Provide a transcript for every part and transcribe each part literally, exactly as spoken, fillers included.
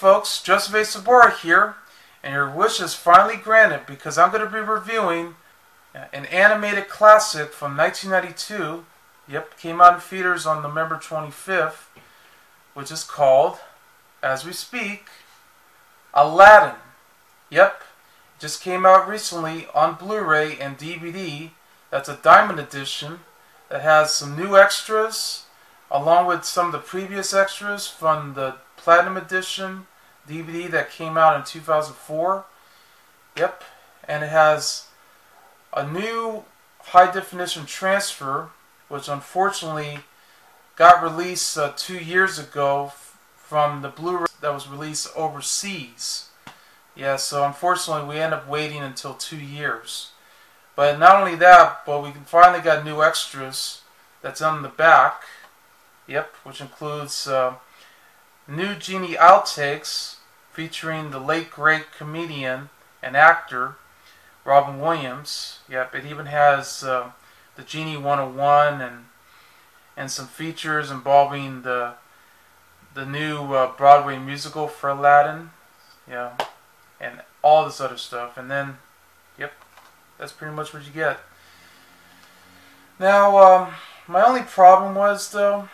folks, Joseph A. Sobora here, and your wish is finally granted because I'm going to be reviewing an animated classic from nineteen ninety-two, yep, came out in theaters on November twenty-fifth, which is called, as we speak, Aladdin. Yep, just came out recently on Blu-ray and D V D. That's a Diamond Edition that has some new extras, along with some of the previous extras from the Platinum Edition D V D that came out in two thousand four. Yep, and it has a new high definition transfer, which unfortunately got released uh, two years ago from the Blu-ray that was released overseas. Yeah, so unfortunately we end up waiting until two years. But not only that, but we finally got new extras that's on the back. Yep, which includes uh, new Genie outtakes featuring the late great comedian and actor Robin Williams. Yep, it even has uh, the Genie one oh one and and some features involving the the new uh, Broadway musical for Aladdin. Yeah, and all this other stuff. And then, yep, that's pretty much what you get. Now, um, my only problem was though.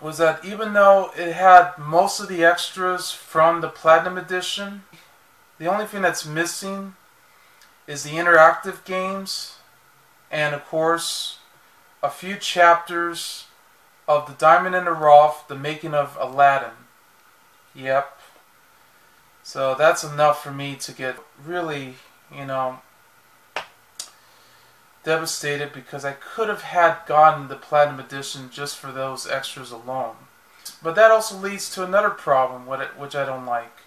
was that even though it had most of the extras from the Platinum Edition, the only thing that's missing is the interactive games and, of course, a few chapters of the Diamond and the Rough, the making of Aladdin. Yep. So that's enough for me to get really, you know, devastated, because I could have had gotten the Platinum Edition just for those extras alone. But that also leads to another problem, which I don't like,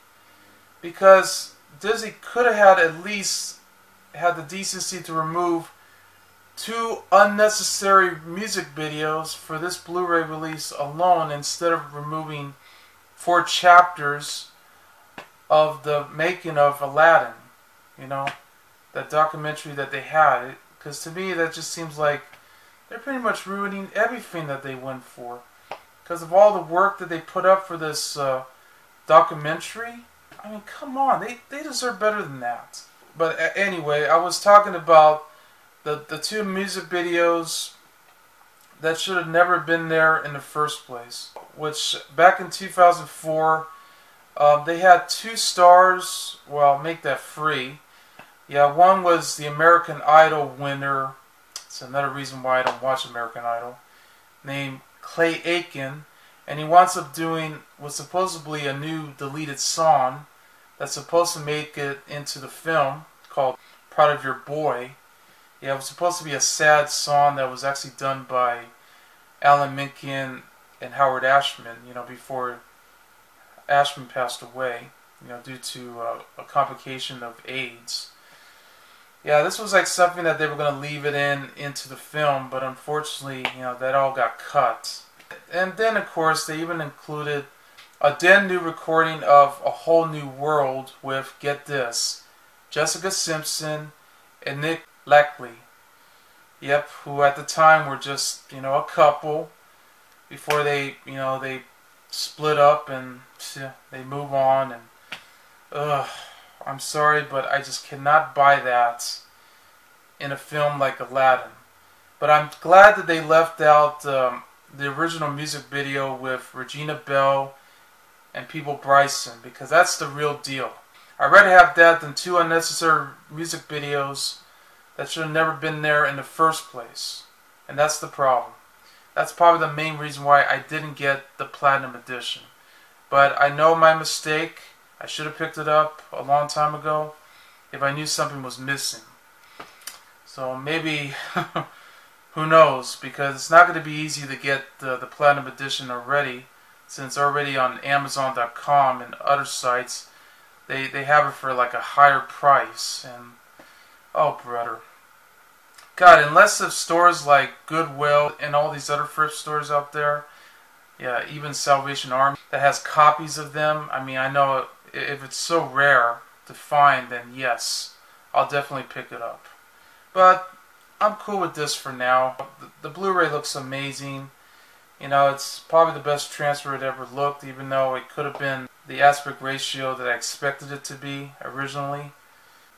because Disney could have had at least had the decency to remove two unnecessary music videos for this Blu-ray release alone, instead of removing four chapters of the making of Aladdin, you know, that documentary that they had. It, Because to me, that just seems like they're pretty much ruining everything that they went for. Because of all the work that they put up for this uh, documentary, I mean, come on, they, they deserve better than that. But uh, anyway, I was talking about the, the two music videos that should have never been there in the first place. Which, back in two thousand four, uh, they had two stars, well, make that free. Yeah, one was the American Idol winner. It's another reason why I don't watch American Idol. Named Clay Aiken, and he winds up doing was supposedly a new deleted song that's supposed to make it into the film called "Proud of Your Boy." Yeah, it was supposed to be a sad song that was actually done by Alan Menken and Howard Ashman. You know, before Ashman passed away, you know, due to uh, a complication of AIDS. Yeah, this was like something that they were going to leave it in into the film, but unfortunately, you know, that all got cut. And then, of course, they even included a then new recording of A Whole New World with, get this, Jessica Simpson and Nick Lachey. Yep, who at the time were just, you know, a couple before they, you know, they split up and they move on and, ugh. I'm sorry, but I just cannot buy that in a film like Aladdin. But I'm glad that they left out um, the original music video with Regina Belle and Peabo Bryson, because that's the real deal. I'd rather have that than two unnecessary music videos that should have never been there in the first place. And that's the problem. That's probably the main reason why I didn't get the Platinum Edition. But I know my mistake. I should have picked it up a long time ago if I knew something was missing. So maybe, who knows, because it's not going to be easy to get the, the Platinum Edition already, since already on Amazon dot com and other sites, they, they have it for like a higher price. And oh, brother. God, unless if stores like Goodwill and all these other thrift stores out there, yeah, even Salvation Army, that has copies of them, I mean, I know it, if it's so rare to find, then yes, I'll definitely pick it up. But I'm cool with this for now. The, the Blu-ray looks amazing. You know, it's probably the best transfer it ever looked, even though it could have been the aspect ratio that I expected it to be originally.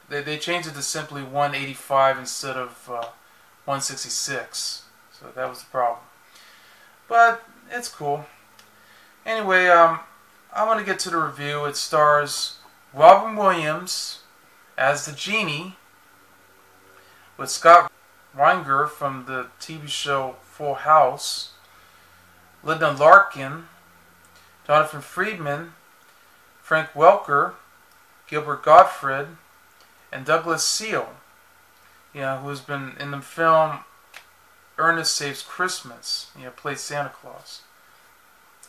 They, they changed it to simply one eighty-five instead of uh, one sixty-six. So that was the problem. But it's cool. Anyway, um, I'm going to get to the review. It stars Robin Williams as the Genie, with Scott Reingar from the T V show Full House, Linda Larkin, Jonathan Freeman, Frank Welker, Gilbert Gottfried, and Douglas Seal, you know, who's been in the film Ernest Saves Christmas, you know, played Santa Claus.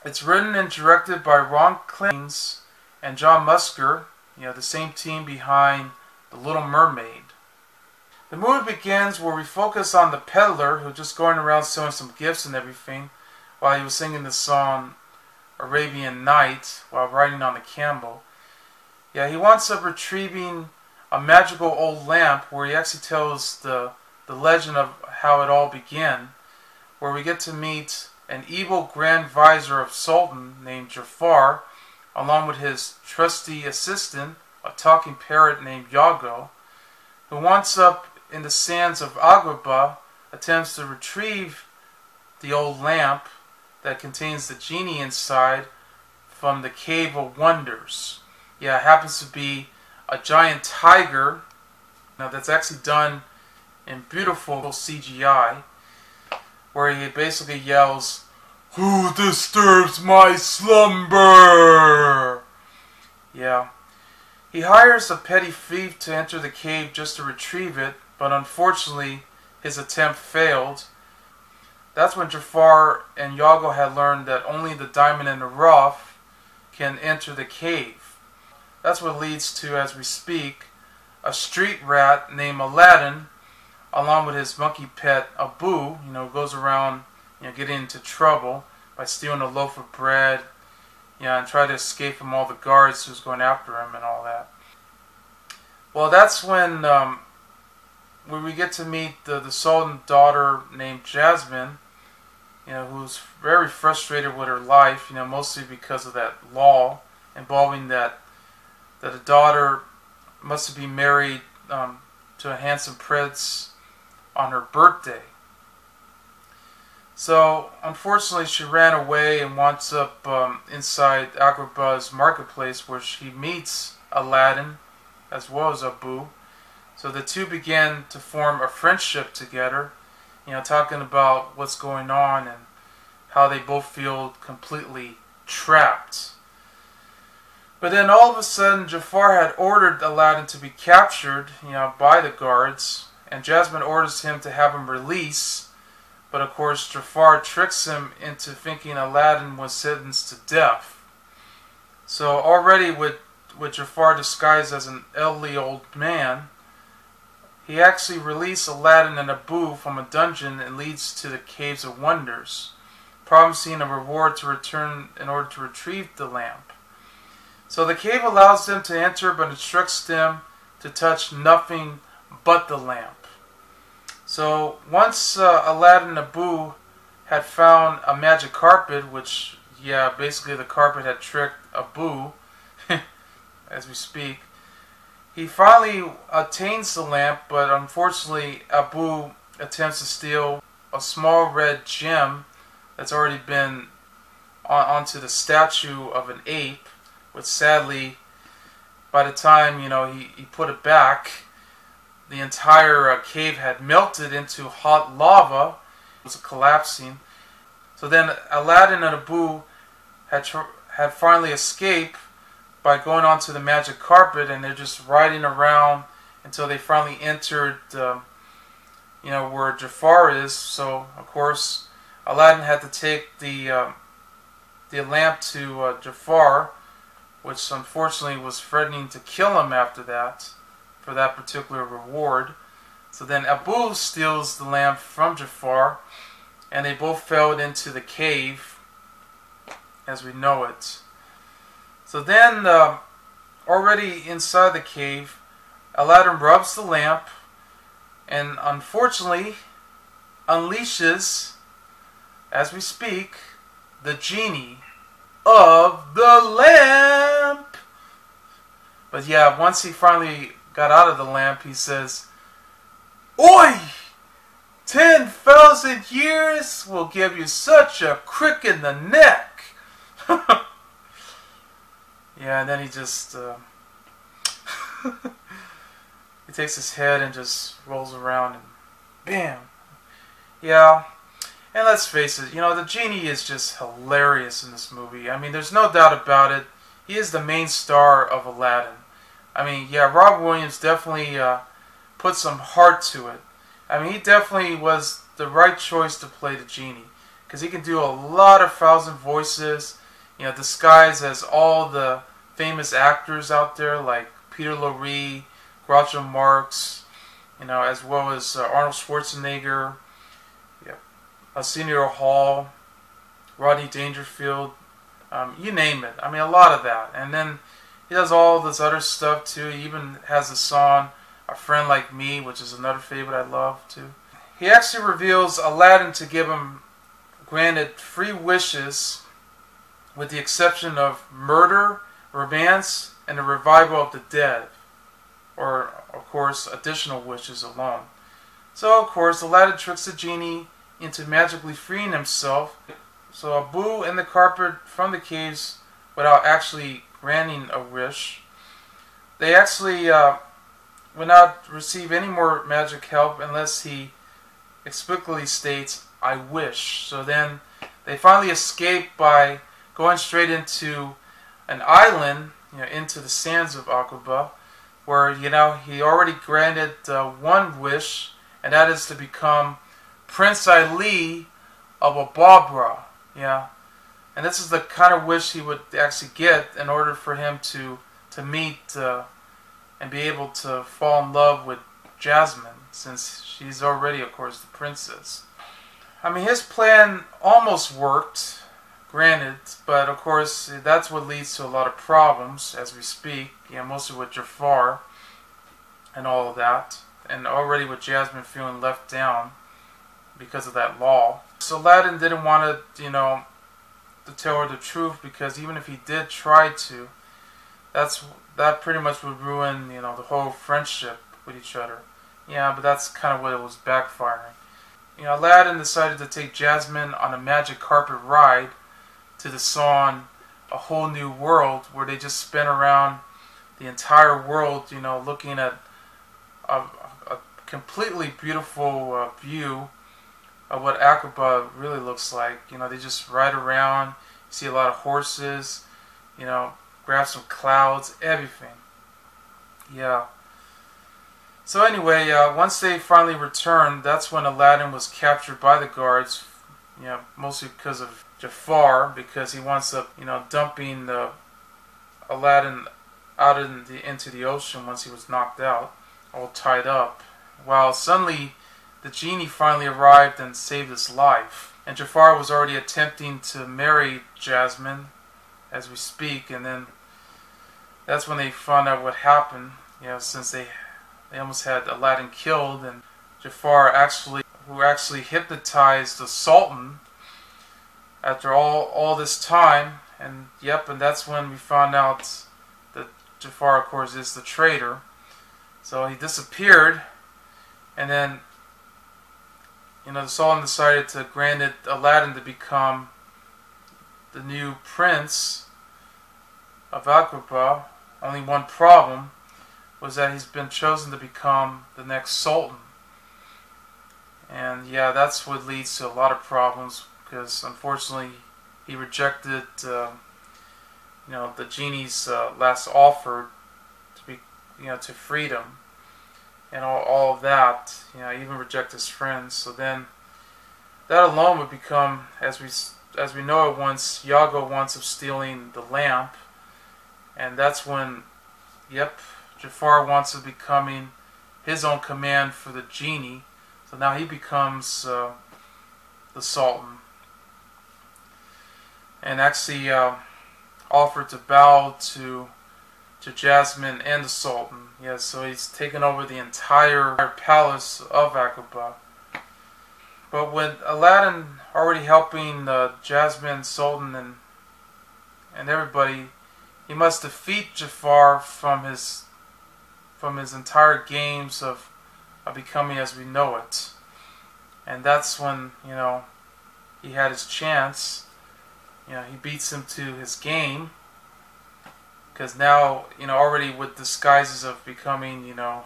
It's written and directed by Ron Klains and John Musker, you know, the same team behind The Little Mermaid. The movie begins where we focus on the peddler who's just going around selling some gifts and everything while he was singing the song Arabian Nights while riding on a camel. Yeah, he winds up retrieving a magical old lamp where he actually tells the, the legend of how it all began, where we get to meet an evil Grand Vizier of Sultan named Jafar, along with his trusty assistant, a talking parrot named Iago, who winds up in the sands of Agrabah, attempts to retrieve the old lamp that contains the genie inside from the Cave of Wonders. Yeah, it happens to be a giant tiger. Now that's actually done in beautiful C G I, where he basically yells, "Who disturbs my slumber?" Yeah. He hires a petty thief to enter the cave just to retrieve it, but unfortunately his attempt failed. That's when Jafar and Iago had learned that only the diamond and the rough can enter the cave. That's what leads to, as we speak, a street rat named Aladdin, along with his monkey pet Abu, you know, goes around, you know, getting into trouble by stealing a loaf of bread, you know, and try to escape from all the guards who's going after him and all that. Well, that's when um, when we get to meet the, the Sultan's daughter named Jasmine, you know, who's very frustrated with her life, you know, mostly because of that law involving that that a daughter must be married um, to a handsome prince on her birthday. So, unfortunately, she ran away and winds up um, inside Agrabah's marketplace, where she meets Aladdin as well as Abu. So the two begin to form a friendship together, you know, talking about what's going on and how they both feel completely trapped. But then all of a sudden, Jafar had ordered Aladdin to be captured, you know, by the guards, and Jasmine orders him to have him released. But of course, Jafar tricks him into thinking Aladdin was sentenced to death. So already with, with Jafar disguised as an elderly old man, he actually released Aladdin and Abu from a dungeon and leads to the Caves of Wonders, promising a reward to return in order to retrieve the lamp. So the cave allows them to enter, but instructs them to touch nothing but the lamp. So once uh, Aladdin and Abu had found a magic carpet, which, yeah, basically the carpet had tricked Abu, as we speak, he finally attains the lamp, but unfortunately Abu attempts to steal a small red gem that's already been on onto the statue of an ape, which sadly, by the time, you know, he, he put it back, the entire uh, cave had melted into hot lava. It was collapsing. So then Aladdin and Abu had, tr had finally escaped by going onto the magic carpet, and they're just riding around until they finally entered, uh, you know, where Jafar is. So, of course, Aladdin had to take the, uh, the lamp to uh, Jafar, which unfortunately was threatening to kill him after that, for that particular reward. So then Abu steals the lamp from Jafar, and they both fell into the cave as we know it. So then uh, already inside the cave, Aladdin rubs the lamp and unfortunately unleashes, as we speak, the genie. of the lamp. But yeah, once he finally got out of the lamp, he says, "Oi! Ten thousand years will give you such a crick in the neck." Yeah, and then he just uh, he takes his head and just rolls around and bam. Yeah, and let's face it, you know, the genie is just hilarious in this movie. I mean, there's no doubt about it. He is the main star of Aladdin. I mean, yeah, Robin Williams definitely uh, put some heart to it. I mean, he definitely was the right choice to play the genie, because he can do a lot of thousand voices, you know, disguised as all the famous actors out there, like Peter Lorre, Groucho Marx, you know, as well as uh, Arnold Schwarzenegger, Senior Hall, Rodney Dangerfield, um, you name it. I mean, a lot of that. And then he does all this other stuff too. He even has a song, A Friend Like Me, which is another favorite I love too. He actually reveals Aladdin to give him granted three wishes, with the exception of murder, romance, and the revival of the dead, or of course additional wishes alone. So of course Aladdin tricks the genie into magically freeing himself, so Abu and the carpet from the caves without actually granting a wish. They actually uh, would not receive any more magic help unless he explicitly states, "I wish." So then they finally escape by going straight into an island, you know, into the sands of Aqaba, where, you know, he already granted uh, one wish, and that is to become Prince Ali of Aqaba, yeah, and this is the kind of wish he would actually get in order for him to to meet uh, and be able to fall in love with Jasmine, since she's already, of course, the princess. I mean, his plan almost worked, granted, but of course that's what leads to a lot of problems as we speak. Yeah, mostly with Jafar and all of that, and already with Jasmine feeling left down because of that law. So Aladdin didn't want to, you know, to tell her the truth, because even if he did try to, that's that pretty much would ruin, you know, the whole friendship with each other. Yeah, but that's kind of what it was backfiring. You know, Aladdin decided to take Jasmine on a magic carpet ride to the song A Whole New World, where they just spin around the entire world, you know, looking at a, a completely beautiful uh, view of what Aqaba really looks like. You know, they just ride around, see a lot of horses, you know, grab some clouds, everything. Yeah. So anyway, uh, once they finally returned, that's when Aladdin was captured by the guards, you know, mostly because of Jafar, because he winds up, you know, dumping the Aladdin out in the, into the ocean once he was knocked out, all tied up, while suddenly the genie finally arrived and saved his life. And Jafar was already attempting to marry Jasmine as we speak, and then that's when they found out what happened, you know, since they they almost had Aladdin killed, and Jafar actually who actually hypnotized the Sultan after all all this time. And yep, and that's when we found out that Jafar, of course, is the traitor. So he disappeared, and then, you know, the Sultan decided to grant Aladdin to become the new prince of Agrabah. Only one problem was that he's been chosen to become the next Sultan. And yeah, that's what leads to a lot of problems, because unfortunately he rejected, uh, you know, the genie's uh, last offer to be, you know, to freedom. And all, all of that, you know, even reject his friends. So then, that alone would become, as we as we know it, once Iago wants of stealing the lamp, and that's when, yep, Jafar wants of becoming his own command for the genie. So now he becomes uh, the Sultan, and actually uh, offered to bow to to Jasmine and the Sultan. Yeah, so he's taken over the entire palace of Aqaba. But with Aladdin already helping uh, Jasmine, Sultan, and and everybody, he must defeat Jafar from his from his entire games of, of becoming as we know it. And that's when, you know, he had his chance. You know, he beats him to his game. Because now, you know, already with disguises of becoming, you know,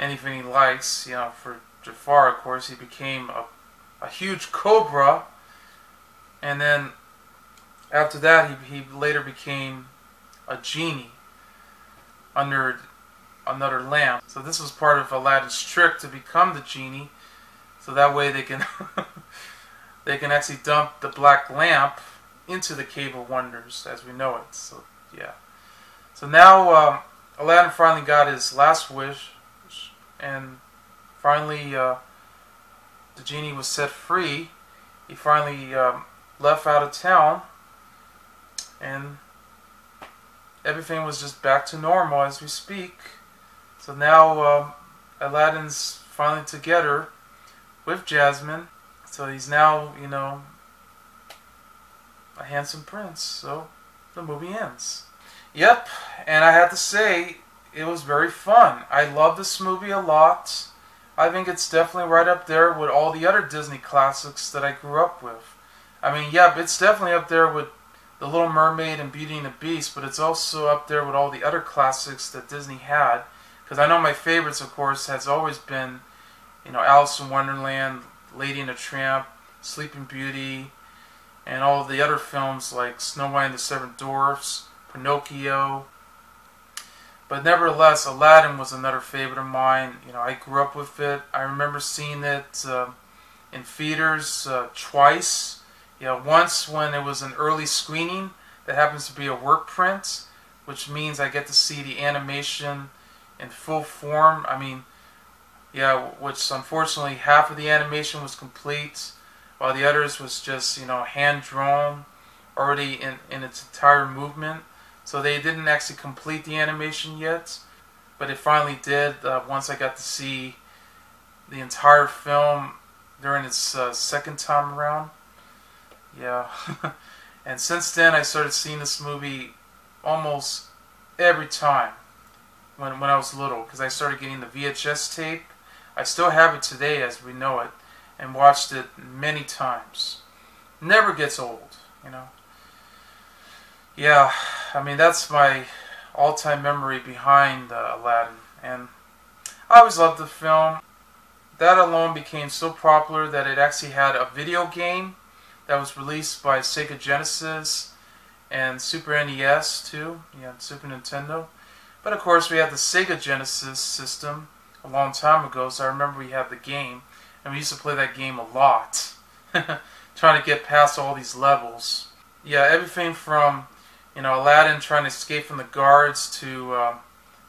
anything he likes, you know, for Jafar, of course, he became a, a huge cobra. And then after that, he, he later became a genie under another lamp. So this was part of Aladdin's trick to become the genie. So that way they can they can actually dump the black lamp into the Cave of Wonders as we know it. So yeah. So now um, Aladdin finally got his last wish, and finally uh, the genie was set free. He finally um, left out of town, and everything was just back to normal as we speak. So now um, Aladdin's finally together with Jasmine. So he's now, you know, a handsome prince. So the movie ends. Yep, and I have to say, it was very fun. I love this movie a lot. I think it's definitely right up there with all the other Disney classics that I grew up with. I mean, yep, it's definitely up there with The Little Mermaid and Beauty and the Beast, but it's also up there with all the other classics that Disney had. Because I know my favorites, of course, has always been, you know, Alice in Wonderland, Lady and the Tramp, Sleeping Beauty, and all the other films like Snow White and the Seven Dwarfs, Pinocchio. But nevertheless, Aladdin was another favorite of mine. You know, I grew up with it. I remember seeing it uh, in theaters uh, twice. Yeah, once when it was an early screening that happens to be a work print, which means I get to see the animation in full form. I mean, yeah, which unfortunately half of the animation was complete, while the others was just, you know, hand-drawn, already in, in its entire movement. So they didn't actually complete the animation yet, but it finally did uh, once I got to see the entire film during its uh, second time around. Yeah, and since then I started seeing this movie almost every time when, when I was little, because I started getting the V H S tape. I still have it today as we know it, and watched it many times. Never gets old, you know. Yeah, I mean, that's my all-time memory behind uh, Aladdin, and I always loved the film. That alone became so popular that it actually had a video game that was released by Sega Genesis and Super N E S too, yeah, Super Nintendo. But of course we had the Sega Genesis system a long time ago, so I remember we had the game, and we used to play that game a lot, trying to get past all these levels. Yeah, everything from, you know, Aladdin trying to escape from the guards to uh,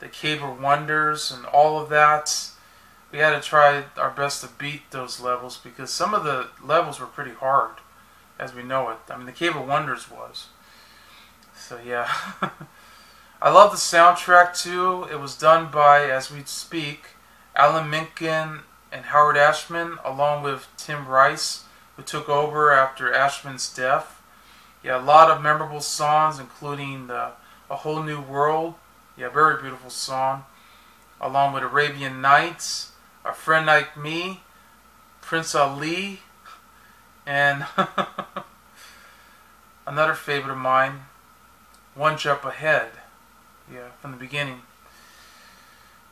the Cave of Wonders and all of that. We had to try our best to beat those levels, because some of the levels were pretty hard as we know it. I mean, the Cave of Wonders was. So yeah. I love the soundtrack too. It was done by, as we speak, Alan Menken and Howard Ashman, along with Tim Rice, who took over after Ashman's death. Yeah, a lot of memorable songs, including the A Whole New World. Yeah, very beautiful song. Along with Arabian Nights, A Friend Like Me, Prince Ali, and another favorite of mine, One Jump Ahead, yeah, from the beginning.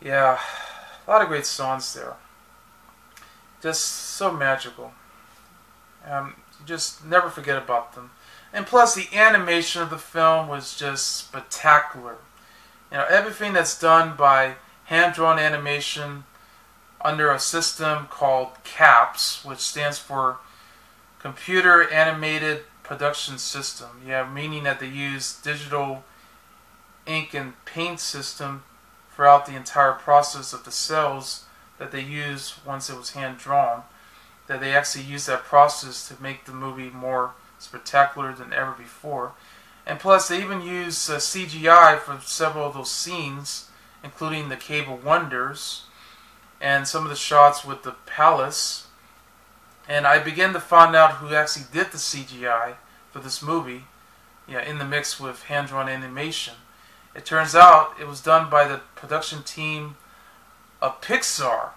Yeah, a lot of great songs there. Just so magical. Um, you just never forget about them. And plus, the animation of the film was just spectacular. You know, everything that's done by hand-drawn animation under a system called CAPS, which stands for Computer Animated Production System, yeah, meaning that they use digital ink and paint system throughout the entire process of the cells that they used once it was hand-drawn, that they actually use that process to make the movie more spectacular than ever before. And plus, they even use uh, C G I for several of those scenes, including the Cave of Wonders and some of the shots with the palace. And I began to find out who actually did the C G I for this movie, yeah, in the mix with hand-drawn animation. It turns out it was done by the production team of Pixar.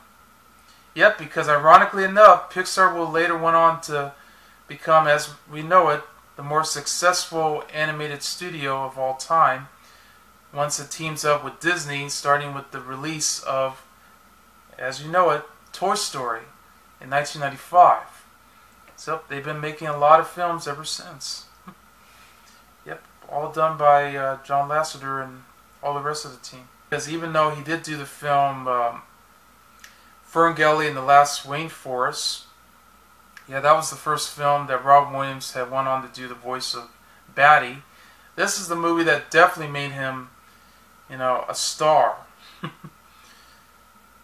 Yep, because ironically enough, Pixar will later went on to become, as we know it, the more successful animated studio of all time, once it teams up with Disney, starting with the release of, as you know it, Toy Story in nineteen ninety-five. So they've been making a lot of films ever since. Yep, all done by uh, John Lasseter and all the rest of the team. Because even though he did do the film um, Ferngully and the Last Rainforest, yeah, that was the first film that Robin Williams had went on to do the voice of Batty. This is the movie that definitely made him, you know, a star.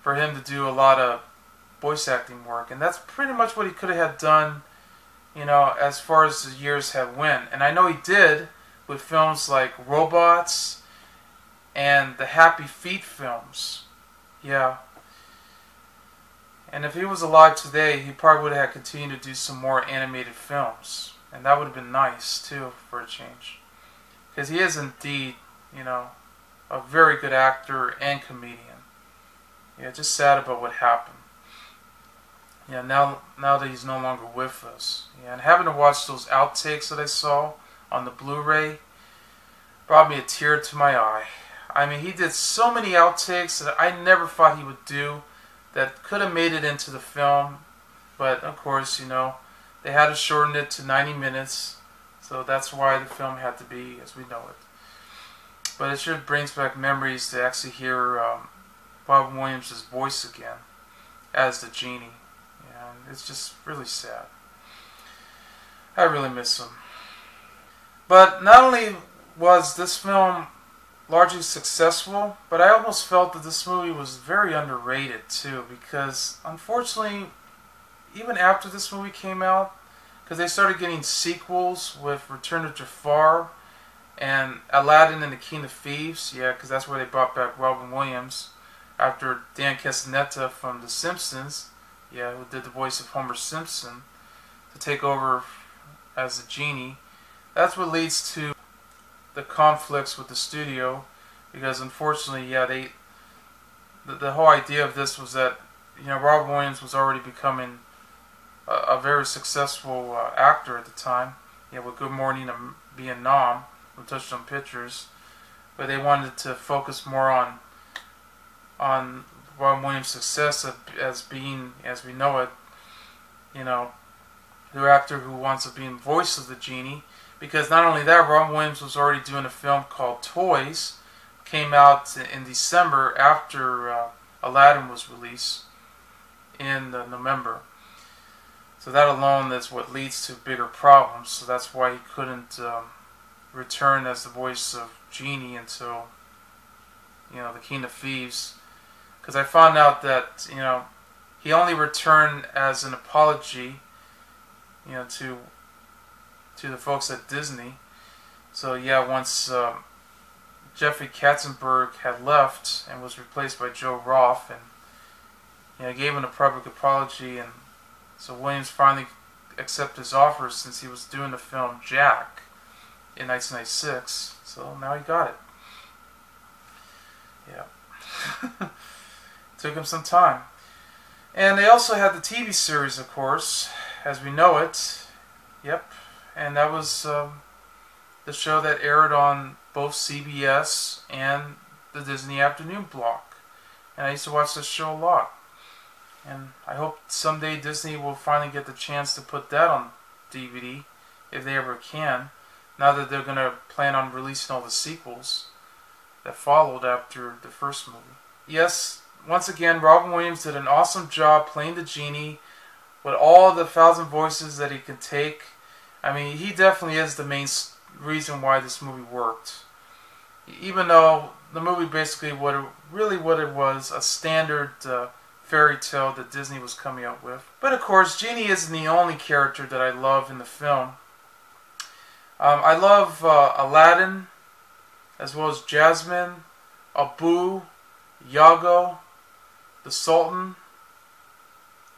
For him to do a lot of voice acting work, and that's pretty much what he could have done, you know, as far as the years have went. And I know he did with films like Robots and the Happy Feet films. Yeah. And if he was alive today, he probably would have continued to do some more animated films, and that would have been nice too, for a change, because he is indeed, you know, a very good actor and comedian. Yeah, just sad about what happened. Yeah, now now that he's no longer with us. Yeah, and having to watch those outtakes that I saw on the Blu-ray brought me a tear to my eye. I mean, he did so many outtakes that I never thought he would do that could have made it into the film. But, of course, you know, they had to shorten it to ninety minutes. So that's why the film had to be as we know it. But it sure brings back memories to actually hear um, Bob Williams' voice again as the genie. And it's just really sad. I really miss him. But not only was this film largely successful, but I almost felt that this movie was very underrated too, because unfortunately, even after this movie came out, because they started getting sequels with Return of Jafar and Aladdin and the King of Thieves, yeah, because that's where they brought back Robin Williams after Dan Castellaneta from The Simpsons, yeah, who did the voice of Homer Simpson, to take over as the genie. That's what leads to the conflicts with the studio, because unfortunately, yeah, they the, the whole idea of this was that, you know, Robin Williams was already becoming a, a very successful uh, actor at the time, yeah, with Good Morning Vietnam, with Touchstone Pictures, but they wanted to focus more on on Robin Williams' success as being, as we know it, you know, the actor who wants to be in voice of the genie. Because not only that, Robin Williams was already doing a film called Toys, came out in December after uh, Aladdin was released in uh, November. So that alone is what leads to bigger problems. So that's why he couldn't um, return as the voice of Genie until, you know, the King of Thieves. Because I found out that, you know, he only returned as an apology, you know, to to the folks at Disney. So yeah, once um, Jeffrey Katzenberg had left and was replaced by Joe Roth, and you know, gave him a public apology, and so Williams finally accepted his offer since he was doing the film Jack in nineteen ninety-six. So now he got it. Yeah. Took him some time. And they also had the T V series, of course, as we know it. Yep. And that was um, the show that aired on both C B S and the Disney Afternoon block. And I used to watch this show a lot. And I hope someday Disney will finally get the chance to put that on D V D, if they ever can, now that they're going to plan on releasing all the sequels that followed after the first movie. Yes, once again, Robin Williams did an awesome job playing the genie with all the thousand voices that he could take. I mean, he definitely is the main reason why this movie worked. Even though the movie basically what it, really what it was, a standard uh, fairy tale that Disney was coming up with. But of course, Genie isn't the only character that I love in the film. Um, I love uh, Aladdin, as well as Jasmine, Abu, Iago, the Sultan.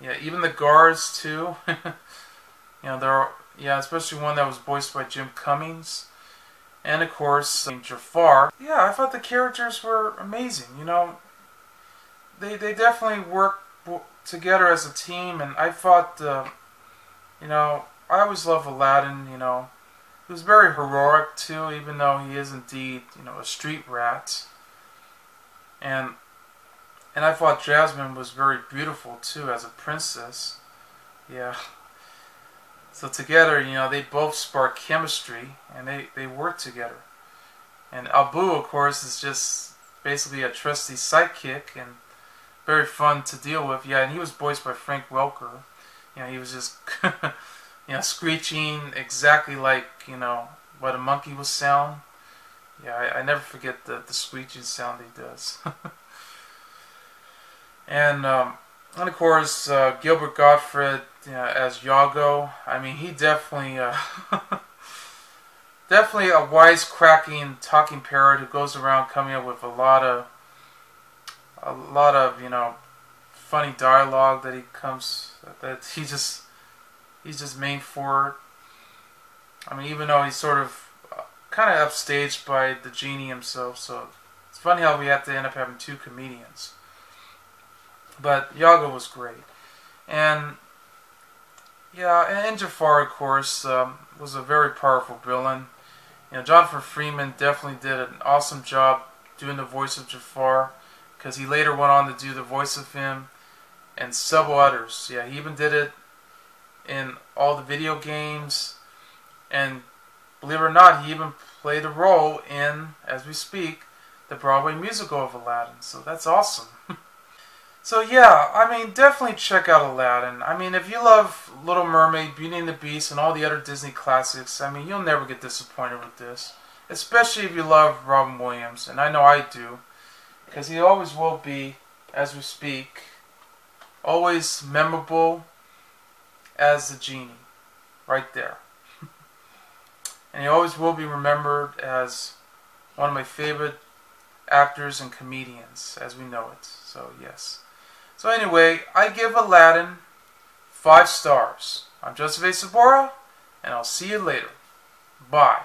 Yeah, even the guards too. You know, they're all, yeah, especially one that was voiced by Jim Cummings. and of course Jafar. Yeah, I thought the characters were amazing. You know, they they definitely worked together as a team, and I thought, uh, you know, I always loved Aladdin. You know, he was very heroic too, even though he is indeed, you know, a street rat. And and I thought Jasmine was very beautiful too as a princess. Yeah. So together, you know, they both spark chemistry, and they, they work together. And Abu, of course, is just basically a trusty sidekick and very fun to deal with. Yeah, and he was voiced by Frank Welker. You know, he was just, you know, screeching exactly like, you know, what a monkey would sound. Yeah, I, I never forget the, the screeching sound he does. and, um... And of course, uh, Gilbert Gottfried, you know, as Iago. I mean, he definitely, uh, definitely a wisecracking talking parrot who goes around coming up with a lot of, a lot of you know, funny dialogue that he comes, that he just, he's just made for. I mean, even though he's sort of, uh, kind of upstaged by the genie himself, so it's funny how we have to end up having two comedians. But Iago was great, and yeah, and Jafar, of course, um, was a very powerful villain. You know, Jonathan Freeman definitely did an awesome job doing the voice of Jafar, because he later went on to do the voice of him and several others. Yeah, he even did it in all the video games, and believe it or not, he even played a role in, as we speak, the Broadway musical of Aladdin. So that's awesome. So yeah, I mean, definitely check out Aladdin. I mean, if you love Little Mermaid, Beauty and the Beast, and all the other Disney classics, I mean, you'll never get disappointed with this. Especially if you love Robin Williams, and I know I do. Because he always will be, as we speak, always memorable as the genie. Right there. And he always will be remembered as one of my favorite actors and comedians, as we know it. So, yes. So anyway, I give Aladdin five stars. I'm Joseph A. Sobora, and I'll see you later. Bye.